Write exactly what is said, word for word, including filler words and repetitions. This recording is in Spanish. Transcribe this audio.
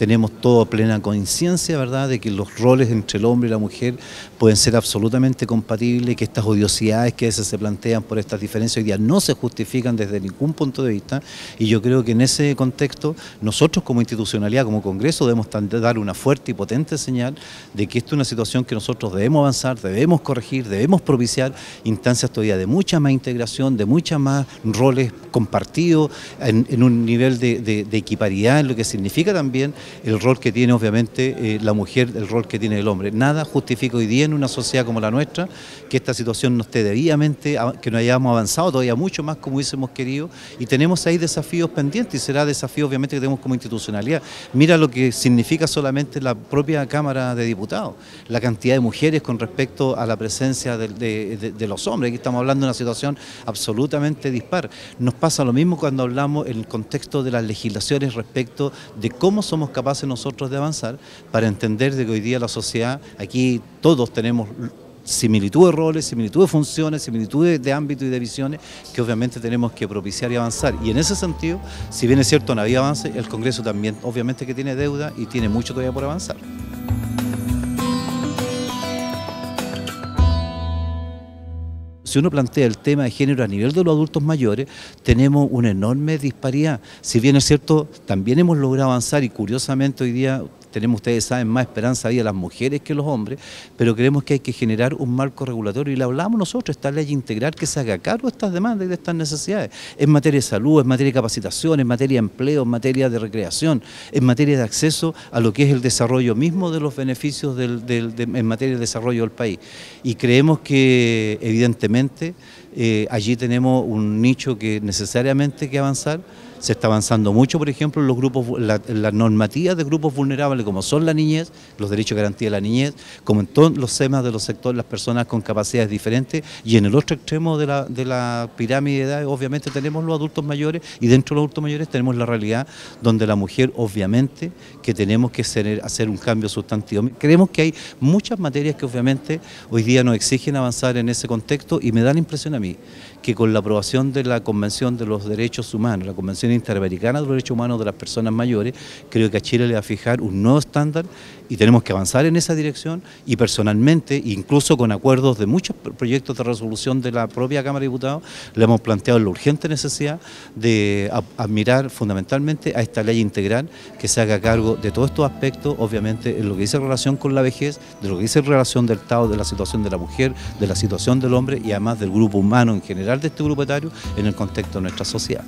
tenemos toda plena conciencia, ¿verdad?, de que los roles entre el hombre y la mujer pueden ser absolutamente compatibles, que estas odiosidades que a veces se plantean por estas diferencias hoy día no se justifican desde ningún punto de vista, y yo creo que en ese contexto nosotros como institucionalidad, como Congreso, debemos dar una fuerte y potente señal de que esto es una situación que nosotros debemos avanzar, debemos corregir, debemos propiciar instancias todavía de mucha más integración, de muchas más roles compartidos, en, en un nivel de, de, de equiparidad, en lo que significa también el rol que tiene obviamente eh, la mujer, el rol que tiene el hombre. Nada justifica hoy día en una sociedad como la nuestra que esta situación no esté debidamente, que no hayamos avanzado todavía mucho más como hubiésemos querido, y tenemos ahí desafíos pendientes, y será desafío obviamente que tenemos como institucionalidad. Mira lo que significa solamente la propia Cámara de Diputados, la cantidad de mujeres con respecto a la presencia de, de, de, de los hombres. Aquí estamos hablando de una situación absolutamente dispar. Nos pasa lo mismo cuando hablamos en el contexto de las legislaciones respecto de cómo somos capaces nosotros de avanzar para entender de que hoy día la sociedad, aquí todos tenemos similitud de roles, similitud de funciones, similitudes de ámbito y de visiones que obviamente tenemos que propiciar y avanzar. Y en ese sentido, si bien es cierto no había avance, el Congreso también obviamente que tiene deuda y tiene mucho todavía por avanzar. Si uno plantea el tema de género a nivel de los adultos mayores, tenemos una enorme disparidad. Si bien es cierto, también hemos logrado avanzar, y curiosamente hoy día tenemos, ustedes saben, más esperanza ahí a las mujeres que a los hombres, pero creemos que hay que generar un marco regulatorio, y le hablamos nosotros, esta ley integral que se haga cargo de estas demandas y de estas necesidades, en materia de salud, en materia de capacitación, en materia de empleo, en materia de recreación, en materia de acceso a lo que es el desarrollo mismo de los beneficios del, del, de, en materia de desarrollo del país. Y creemos que evidentemente eh, allí tenemos un nicho que necesariamente hay que avanzar. Se está avanzando mucho, por ejemplo, en los grupos, la, la normativa de grupos vulnerables, como son la niñez, los derechos de garantía de la niñez, como en todos los temas de los sectores, las personas con capacidades diferentes, y en el otro extremo de la, de la pirámide de edad, obviamente tenemos los adultos mayores, y dentro de los adultos mayores tenemos la realidad donde la mujer, obviamente, que tenemos que hacer, hacer un cambio sustantivo. Creemos que hay muchas materias que obviamente hoy día nos exigen avanzar en ese contexto, y me da la impresión a mí que con la aprobación de la Convención de los Derechos Humanos, la Convención Interamericana de los Derechos Humanos de las Personas Mayores, creo que a Chile le va a fijar un nuevo estándar y tenemos que avanzar en esa dirección, y personalmente, incluso con acuerdos de muchos proyectos de resolución de la propia Cámara de Diputados, le hemos planteado la urgente necesidad de admirar fundamentalmente a esta ley integral que se haga cargo de todos estos aspectos, obviamente en lo que dice relación con la vejez, de lo que dice relación del Estado, de la situación de la mujer, de la situación del hombre y además del grupo humano en general, de este grupo etario en el contexto de nuestra sociedad.